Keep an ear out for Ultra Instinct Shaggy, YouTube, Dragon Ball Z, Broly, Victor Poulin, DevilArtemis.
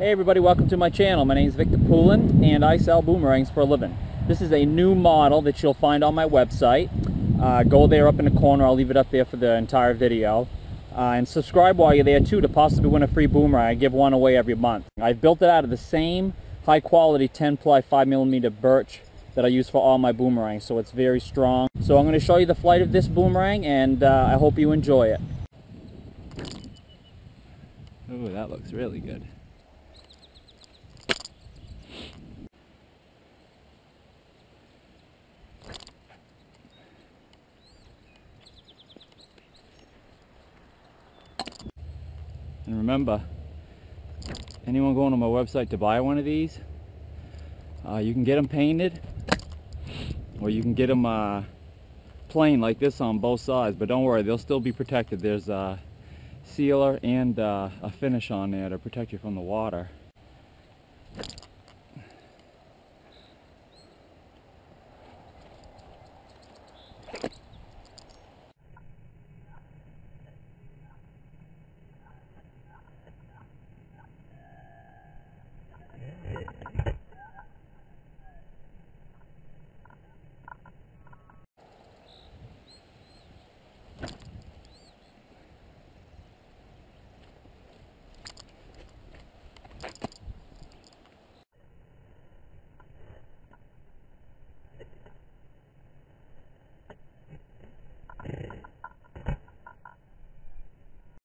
Hey everybody, welcome to my channel. My name is Victor Poulin and I sell boomerangs for a living. This is a new model that you'll find on my website. Go there up in the corner, I'll leave it up there for the entire video. And subscribe while you're there too to possibly win a free boomerang. I give one away every month. I've built it out of the same high quality 10 ply 5mm birch that I use for all my boomerangs, so it's very strong. So I'm going to show you the flight of this boomerang and I hope you enjoy it. Ooh, that looks really good. And remember, anyone going on my website to buy one of these, you can get them painted, or you can get them plain like this on both sides. But don't worry, they'll still be protected. There's a sealer and a finish on there to protect you from the water.